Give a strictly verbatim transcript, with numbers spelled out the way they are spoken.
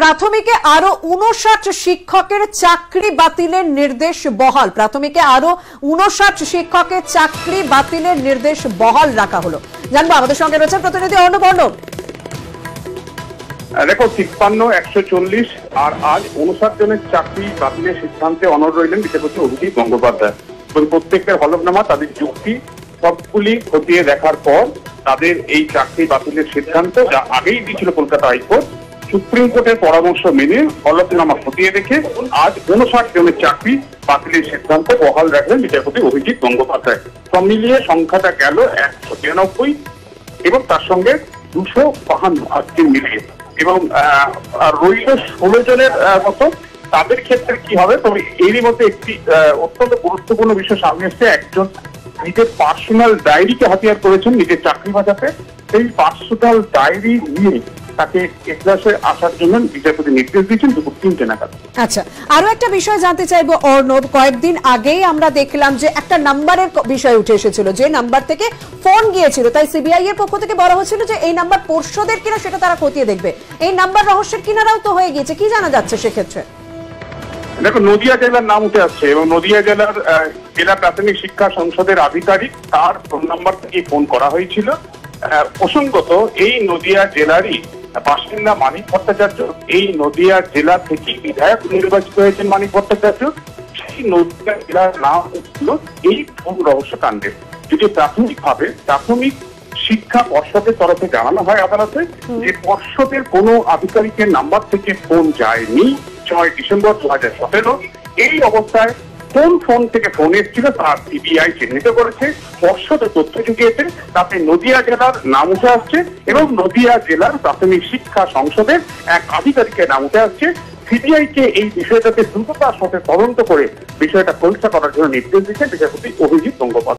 প্রাথমিকে আরো ঊনষাট শিক্ষকের চাকরি বাতিলের নির্দেশ বহাল প্রাথমিকে আরো ঊনষাট শিক্ষকের চাকরি বাতিলের নির্দেশ বহাল রাখা হলো। জানবো আমাদের সঙ্গে রয়েছে প্রতিনিধি অর্ণব। অর্ণব, দেখো তিপ্পান্ন একশো চল্লিশ আর আজ ঊনষাট জনের চাকরি বাতিলের সিদ্ধান্তে অনড় রইলেন বিচারপতি অভিজিৎ গঙ্গোপাধ্যায় এবং প্রত্যেকের হলফনামা তাদের যুক্তি সবগুলি খতিয়ে দেখার পর তাদের এই চাকরি বাতিলের সিদ্ধান্ত যা আগেই দিয়েছিল কলকাতা হাইকোর্ট, সুপ্রিম কোর্টের পরামর্শ মেনে হলফনামা খতিয়ে দেখে আজ ঊনষাট জনের চাকরি বাতিলের সিদ্ধান্ত বহাল রাখলেন বিচারপতি অভিজিৎ গঙ্গোপাধ্যায়। সব মিলিয়ে সংখ্যাটা গেল একশো তিরানব্বই এবং তার সঙ্গে দুশো বাহান্ন আজকে মিলিয়ে, এবং রইল ষোলো জনের মতো। তাদের ক্ষেত্রে কি হবে? তবে এরই মধ্যে একটি অত্যন্ত গুরুত্বপূর্ণ বিষয় সামনে এসছে। একজন নিজের পার্সোনাল ডায়েরিকে হাতিয়ার করেছেন নিজের চাকরি বাঁচাতে। সেই পার্সোনাল ডায়েরি নিয়ে তাকে এক্লাসে আসার জন্য বিচারপতি নির্দেশ দিয়েছেন দুপুর তিনটে নাগাদ। আচ্ছা, আরো একটা বিষয় জানতে চাইবো অর্ণব। কয়েকদিন আগেই আমরা দেখলাম যে একটা নাম্বারের বিষয় উঠে এসেছিল, যে নাম্বার থেকে ফোন গিয়েছিল, তাই সিবিআই এর পক্ষ থেকে বলা হয়েছিল যে এই নাম্বার পর্ষদের কিনা সেটা তারা খতিয়ে দেখবে। এই নাম্বার রহস্যের কিনারাও তো হয়ে গিয়েছে, কি জানা যাচ্ছে সেক্ষেত্রে? দেখো নদিয়া জেলার নাম উঠে আসছে এবং নদিয়া জেলার জেলা প্রাথমিক শিক্ষা সংসদের আধিকারিক, তার ফোন নাম্বার থেকে ফোন করা হয়েছিল। প্রসঙ্গত এই নদিয়া জেলারই বাসিন্দা মানিক ভট্টাচার্য, এই নদিয়া জেলা থেকে বিধায়ক নির্বাচিত হয়েছেন মানিক ভট্টাচার্য। সেই নদিয়া জেলার নাম উঠছিল এই ফোন রহস্য কাণ্ডে। যদি প্রাথমিকভাবে প্রাথমিক শিক্ষা পর্ষদের তরফে জানানো হয় আদালতে যে পর্ষদের কোনো আধিকারিকের নাম্বার থেকে ফোন যায়নি। ছয় ডিসেম্বর দু হাজার সতেরো এই অবস্থায় কোন ফোন থেকে ফোন এসেছিল তার সিবিআই চিহ্নিত করেছে, পর্ষদে তথ্য জুগিয়েছে, তাতে নদিয়া জেলার নাম উঠে আসছে এবং নদিয়া জেলার প্রাথমিক শিক্ষা সংসদের এক আধিকারিকের নাম উঠে আসছে। সিবিআই কে এই বিষয়টাতে দ্রুততার সাথে তদন্ত করে বিষয়টা পরীক্ষা করার জন্য নির্দেশ দিয়েছে বিচারপতি অভিজিৎ গঙ্গোপাধ্যায়।